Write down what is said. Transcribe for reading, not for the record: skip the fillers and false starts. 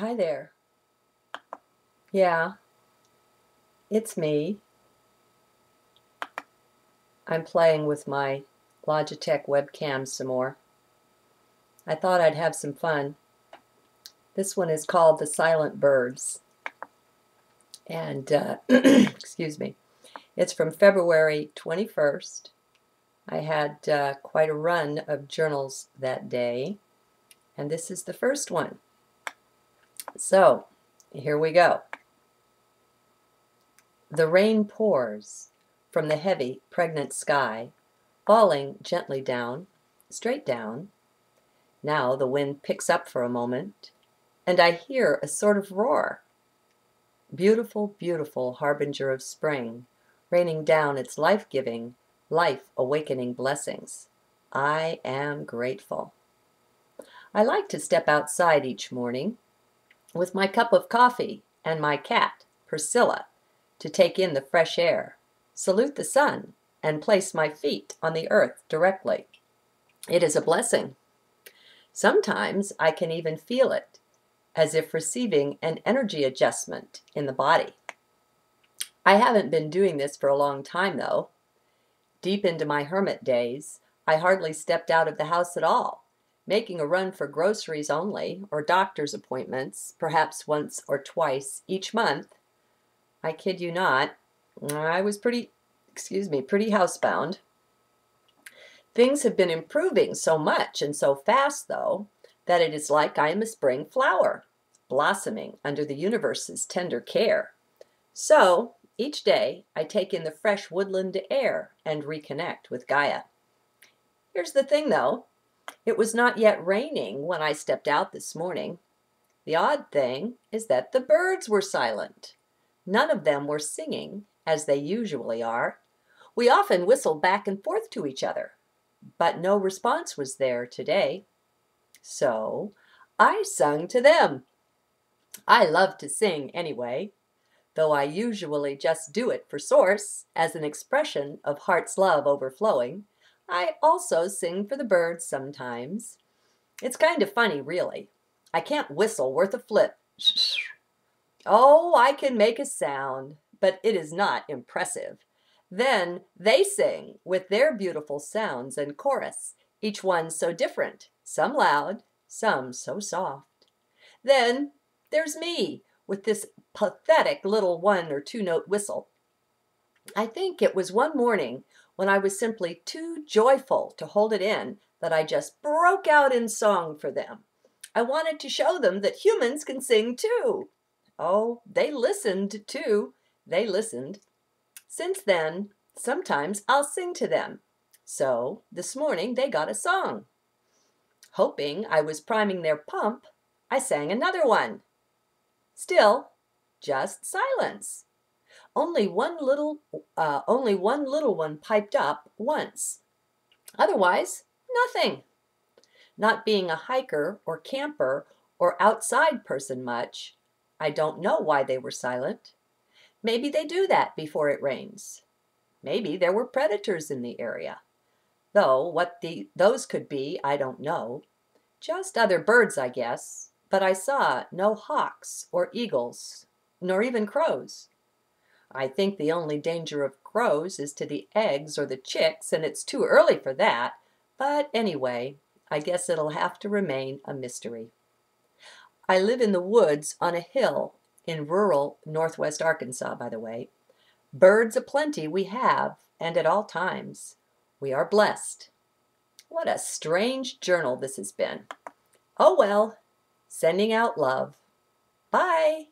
Hi there. Yeah, it's me. I'm playing with my Logitech webcam some more. I thought I'd have some fun. This one is called The Silent Birds. And, excuse me, it's from February 21st. I had quite a run of journals that day, and this is the first one. So, here we go. The rain pours from the heavy, pregnant sky, falling gently down, straight down. Now the wind picks up for a moment, and I hear a sort of roar. Beautiful, beautiful harbinger of spring, raining down its life-giving, life-awakening blessings. I am grateful. I like to step outside each morning with my cup of coffee and my cat, Purrsilla, to take in the fresh air, salute the sun, and place my feet on the earth directly. It is a blessing. Sometimes I can even feel it, as if receiving an energy adjustment in the body. I haven't been doing this for a long time, though. Deep into my hermit days, I hardly stepped out of the house at all, making a run for groceries only, or doctor's appointments, perhaps once or twice each month. I kid you not, I was pretty housebound. Things have been improving so much and so fast, though, that it is like I am a spring flower, blossoming under the universe's tender care. So, each day, I take in the fresh woodland air and reconnect with Gaia. Here's the thing, though. It was not yet raining when I stepped out this morning. The odd thing is that the birds were silent. None of them were singing, as they usually are. We often whistle back and forth to each other, but no response was there today. So I sung to them. I love to sing anyway, though I usually just do it for source as an expression of heart's love overflowing. I also sing for the birds sometimes. It's kind of funny, really. I can't whistle worth a flip. Oh, I can make a sound, but it is not impressive. Then they sing with their beautiful sounds and chorus, each one so different, some loud, some so soft. Then there's me with this pathetic little one or two-note whistle. I think it was one morning when I was simply too joyful to hold it in that I just broke out in song for them. I wanted to show them that humans can sing too. Oh, they listened too. They listened. Since then, sometimes I'll sing to them. So this morning they got a song. Hoping I was priming their pump, I sang another one. Still, just silence. Only one little one piped up once. Otherwise, nothing. Not being a hiker or camper or outside person much, I don't know why they were silent. Maybe they do that before it rains. Maybe there were predators in the area. Though what those could be, I don't know. Just other birds, I guess. But I saw no hawks or eagles, nor even crows. I think the only danger of crows is to the eggs or the chicks, and it's too early for that. But anyway, I guess it'll have to remain a mystery. I live in the woods on a hill in rural northwest Arkansas, by the way. Birds aplenty we have, and at all times. We are blessed. What a strange journal this has been. Oh well, sending out love. Bye.